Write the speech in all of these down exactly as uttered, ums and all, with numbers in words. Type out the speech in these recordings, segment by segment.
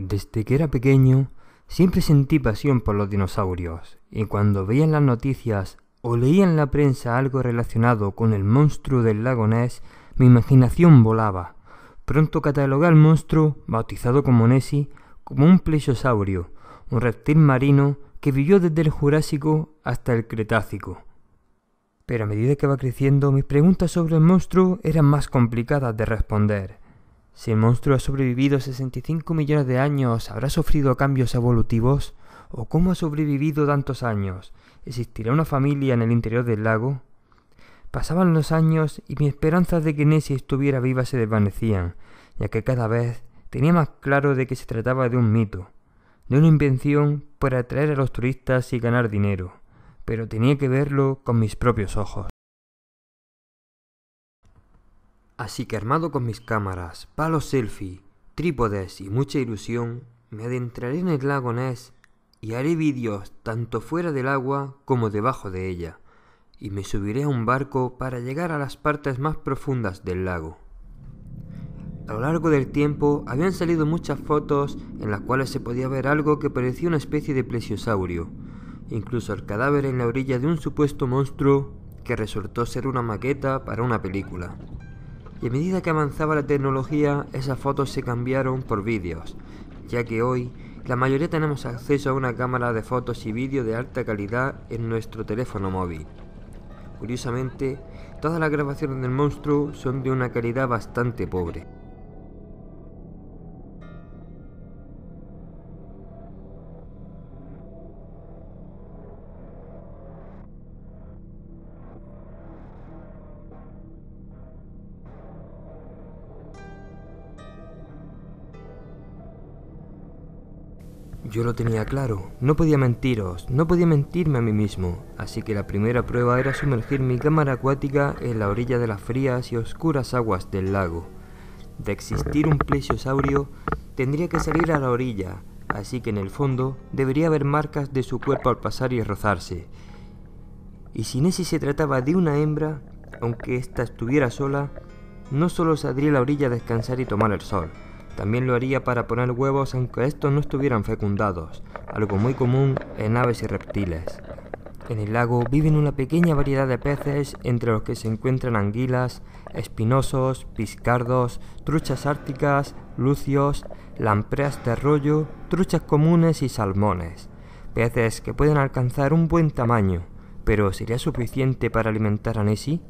Desde que era pequeño, siempre sentí pasión por los dinosaurios, y cuando veía en las noticias o leía en la prensa algo relacionado con el monstruo del lago Ness, mi imaginación volaba. Pronto catalogué al monstruo, bautizado como Nessie, como un plesiosaurio, un reptil marino que vivió desde el Jurásico hasta el Cretácico. Pero a medida que va creciendo, mis preguntas sobre el monstruo eran más complicadas de responder. Si el monstruo ha sobrevivido sesenta y cinco millones de años, ¿habrá sufrido cambios evolutivos? ¿O cómo ha sobrevivido tantos años? ¿Existirá una familia en el interior del lago? Pasaban los años y mis esperanzas de que Nessie estuviera viva se desvanecían, ya que cada vez tenía más claro de que se trataba de un mito, de una invención para atraer a los turistas y ganar dinero, pero tenía que verlo con mis propios ojos. Así que armado con mis cámaras, palos selfie, trípodes y mucha ilusión, me adentraré en el lago Ness y haré vídeos tanto fuera del agua como debajo de ella, y me subiré a un barco para llegar a las partes más profundas del lago. A lo largo del tiempo habían salido muchas fotos en las cuales se podía ver algo que parecía una especie de plesiosaurio, incluso el cadáver en la orilla de un supuesto monstruo que resultó ser una maqueta para una película. Y a medida que avanzaba la tecnología, esas fotos se cambiaron por vídeos, ya que hoy la mayoría tenemos acceso a una cámara de fotos y vídeos de alta calidad en nuestro teléfono móvil. Curiosamente, todas las grabaciones del monstruo son de una calidad bastante pobre. Yo lo tenía claro, no podía mentiros, no podía mentirme a mí mismo, así que la primera prueba era sumergir mi cámara acuática en la orilla de las frías y oscuras aguas del lago. De existir un plesiosaurio, tendría que salir a la orilla, así que en el fondo debería haber marcas de su cuerpo al pasar y rozarse. Y si Nessie se trataba de una hembra, aunque ésta estuviera sola, no solo saldría a la orilla a descansar y tomar el sol. También lo haría para poner huevos aunque estos no estuvieran fecundados, algo muy común en aves y reptiles. En el lago viven una pequeña variedad de peces entre los que se encuentran anguilas, espinosos, piscardos, truchas árticas, lucios, lampreas de rollo, truchas comunes y salmones. Peces que pueden alcanzar un buen tamaño, pero ¿sería suficiente para alimentar a Nessie?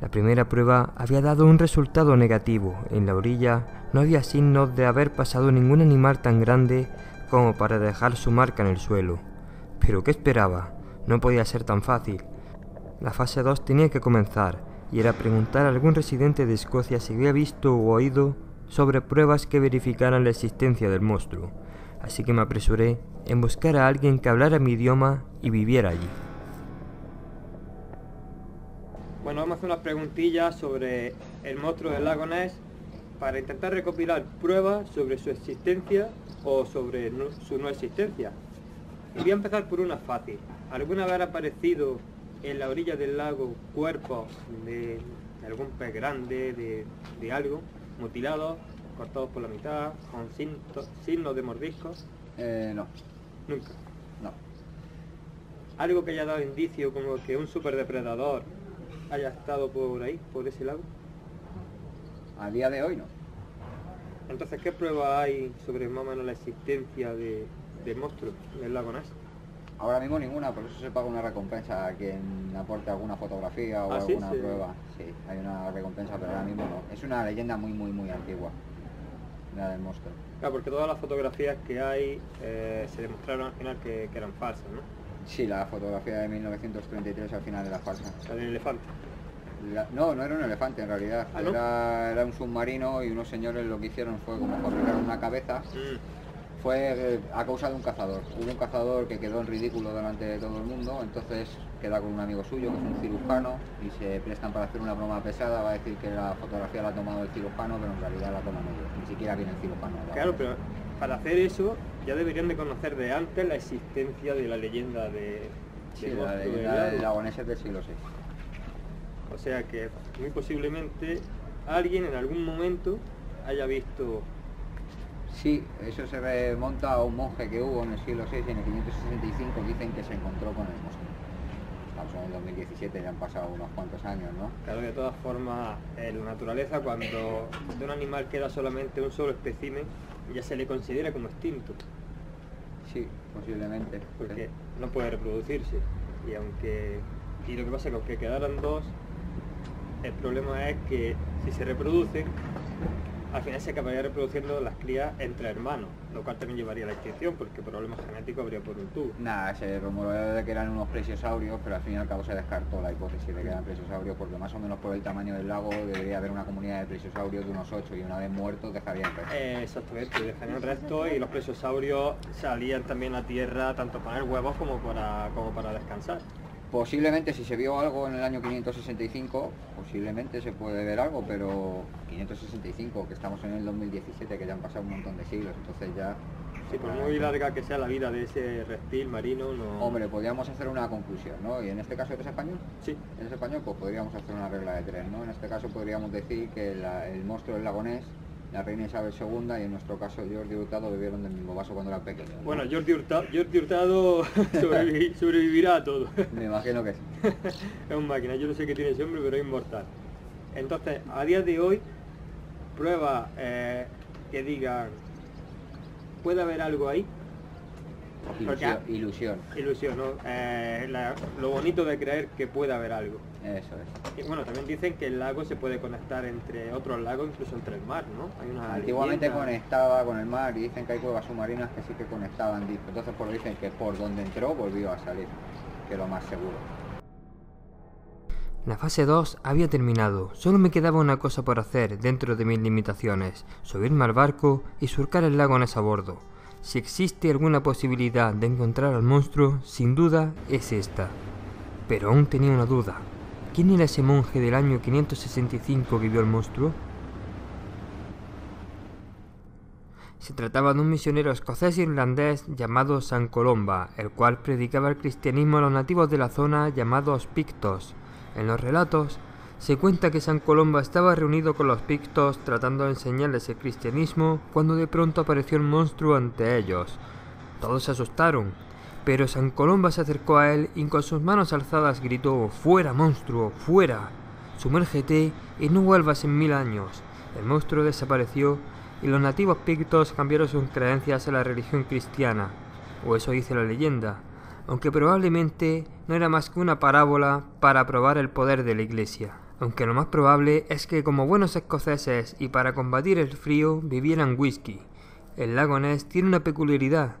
La primera prueba había dado un resultado negativo. En la orilla no había signos de haber pasado ningún animal tan grande como para dejar su marca en el suelo. Pero ¿qué esperaba? No podía ser tan fácil. La fase dos tenía que comenzar, y era preguntar a algún residente de Escocia si había visto o oído sobre pruebas que verificaran la existencia del monstruo. Así que me apresuré en buscar a alguien que hablara mi idioma y viviera allí. Bueno, vamos a hacer unas preguntillas sobre el monstruo del lago Ness para intentar recopilar pruebas sobre su existencia o sobre no, su no existencia. Y voy a empezar por una fácil. ¿Alguna vez ha aparecido en la orilla del lago cuerpos de, de algún pez grande, de, de algo, mutilados, cortados por la mitad, con signos, signos de mordiscos? Eh, no. ¿Nunca? No. ¿Algo que haya dado indicio como que un superdepredador haya estado por ahí, por ese lago? A día de hoy no. Entonces, ¿qué prueba hay sobre más o menos la existencia de, de monstruos del lago Ness? Ahora mismo ninguna, por eso se paga una recompensa a quien aporte alguna fotografía o ¿Ah, alguna sí? Sí. prueba. Sí, hay una recompensa, pero ahora mismo no. Es una leyenda muy, muy, muy antigua, la del monstruo. Claro, porque todas las fotografías que hay eh, se demostraron al final que, que eran falsas, ¿no? Sí, la fotografía de mil novecientos treinta y tres al final de la farsa. ¿La del elefante? La, no, no era un elefante en realidad. ¿Ah, no? era, era un submarino y unos señores lo que hicieron fue como fabricar una cabeza. Mm. Fue a causa de un cazador. Hubo un cazador que quedó en ridículo delante de todo el mundo, entonces queda con un amigo suyo que es un cirujano y se prestan para hacer una broma pesada. Va a decir que la fotografía la ha tomado el cirujano, pero en realidad la toman ellos. Ni siquiera viene el cirujano. Claro, pero para hacer eso ya deberían de conocer de antes la existencia de la leyenda de... Sí, de la leyenda del lago Ness del siglo seis. O sea que muy posiblemente alguien en algún momento haya visto Sí, eso se remonta a un monje que hubo en el siglo sexto y en el quinientos sesenta y cinco dicen que se encontró con el monstruo. Estamos en el dos mil diecisiete, ya han pasado unos cuantos años, ¿no? Claro, de todas formas, en la naturaleza, cuando de un animal queda solamente un solo espécimen, ya se le considera como extinto. Sí, posiblemente. Porque sí, no puede reproducirse. Y aunque y lo que pasa es que aunque quedaran dos, el problema es que si se reproducen, al final se acabaría reproduciendo las crías entre hermanos, lo cual también llevaría a la extinción, porque problemas genéticos habría por un tubo. Nada, se rumoreó de que eran unos plesiosaurios, pero al fin y al cabo se descartó la hipótesis de que eran plesiosaurios, porque más o menos por el tamaño del lago debería haber una comunidad de plesiosaurios de unos ocho, y una vez muertos dejarían restos. Eh, exactamente, dejarían restos, y los plesiosaurios salían también a tierra tanto para poner huevos como para, como para descansar. Posiblemente si se vio algo en el año quinientos sesenta y cinco, posiblemente se puede ver algo, pero quinientos sesenta y cinco, que estamos en el dos mil diecisiete, que ya han pasado un montón de siglos, entonces ya... Sí, por muy larga que sea la vida de ese reptil marino, no... Hombre, podríamos hacer una conclusión, ¿no? ¿Y en este caso eres español? Sí. En ese español, pues podríamos hacer una regla de tres, ¿no? En este caso podríamos decir que la, el monstruo del Lago Ness, la reina Isabel segunda y en nuestro caso Jordi Hurtado bebieron del mismo vaso cuando eran pequeños, ¿no? Bueno, Jordi Hurtado, Jordi Hurtado sobrevi sobrevivirá a todo. Me imagino que sí. Es un máquina, yo no sé qué tiene ese hombre, pero es inmortal. Entonces, a día de hoy, prueba eh, que digan, ¿puede haber algo ahí? Ilusión. Porque, ilusión. Ilusión, ¿no? Eh, la, lo bonito de creer que puede haber algo. Eso es. Y bueno, también dicen que el lago se puede conectar entre otros lagos, incluso entre el mar, ¿no? Hay una Antiguamente leyenda. Conectaba con el mar y dicen que hay cuevas submarinas que sí que conectaban. Entonces por dicen que por donde entró volvió a salir, que es lo más seguro. La fase dos había terminado, solo me quedaba una cosa por hacer dentro de mis limitaciones, subirme al barco y surcar el lago Ness a bordo. Si existe alguna posibilidad de encontrar al monstruo, sin duda es esta. Pero aún tenía una duda. ¿Quién era ese monje del año quinientos sesenta y cinco que vio al monstruo? Se trataba de un misionero escocés irlandés llamado San Colomba, el cual predicaba el cristianismo a los nativos de la zona llamados Pictos. En los relatos, se cuenta que San Colomba estaba reunido con los Pictos tratando de enseñarles el cristianismo cuando de pronto apareció un monstruo ante ellos. Todos se asustaron, pero San Colomba se acercó a él y con sus manos alzadas gritó: «¡Fuera, monstruo, fuera! Sumérgete y no vuelvas en mil años». El monstruo desapareció y los nativos Pictos cambiaron sus creencias a la religión cristiana, o eso dice la leyenda, aunque probablemente no era más que una parábola para probar el poder de la iglesia. Aunque lo más probable es que como buenos escoceses y para combatir el frío bebieran whisky. El lago Ness tiene una peculiaridad,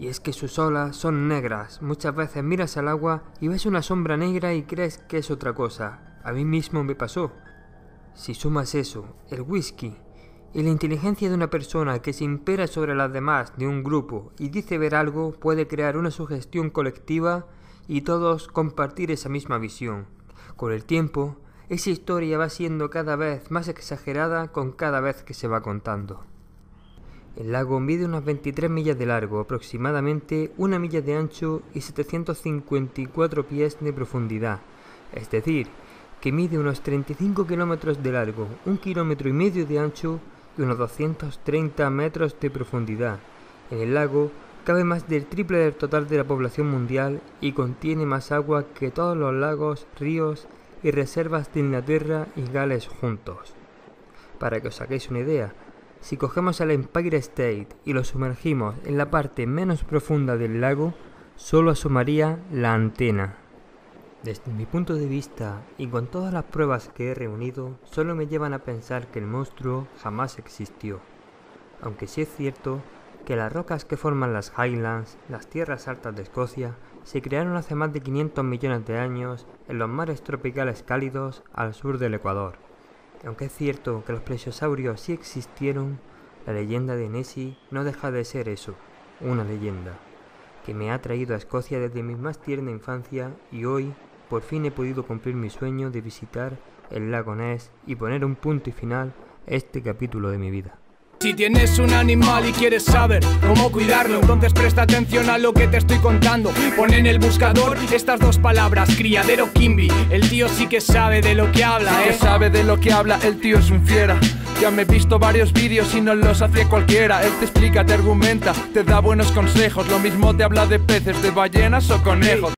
y es que sus olas son negras. Muchas veces miras al agua y ves una sombra negra y crees que es otra cosa. A mí mismo me pasó. Si sumas eso, el whisky, y la inteligencia de una persona que se impera sobre las demás de un grupo y dice ver algo, puede crear una sugestión colectiva y todos compartir esa misma visión. Con el tiempo, esa historia va siendo cada vez más exagerada con cada vez que se va contando. El lago mide unas veintitrés millas de largo, aproximadamente una milla de ancho y setecientos cincuenta y cuatro pies de profundidad, es decir, que mide unos treinta y cinco kilómetros de largo, un kilómetro y medio de ancho y unos doscientos treinta metros de profundidad. En el lago cabe más del triple del total de la población mundial y contiene más agua que todos los lagos, ríos y reservas de Inglaterra y Gales juntos. Para que os hagáis una idea, si cogemos el Empire State y lo sumergimos en la parte menos profunda del lago, solo asomaría la antena. Desde mi punto de vista, y con todas las pruebas que he reunido, solo me llevan a pensar que el monstruo jamás existió. Aunque sí es cierto que las rocas que forman las Highlands, las tierras altas de Escocia, se crearon hace más de quinientos millones de años en los mares tropicales cálidos al sur del Ecuador. Aunque es cierto que los plesiosaurios sí existieron, la leyenda de Nessie no deja de ser eso, una leyenda, que me ha traído a Escocia desde mi más tierna infancia y hoy por fin he podido cumplir mi sueño de visitar el lago Ness y poner un punto y final a este capítulo de mi vida. Si tienes un animal y quieres saber cómo cuidarlo, entonces presta atención a lo que te estoy contando. Pon en el buscador estas dos palabras: criadero Kimbi. El tío sí que sabe de lo que habla, sí, ¿eh? Que sabe de lo que habla, el tío es un fiera. Ya me he visto varios vídeos y no los hace cualquiera. Él te explica, te argumenta, te da buenos consejos. Lo mismo te habla de peces, de ballenas o conejos.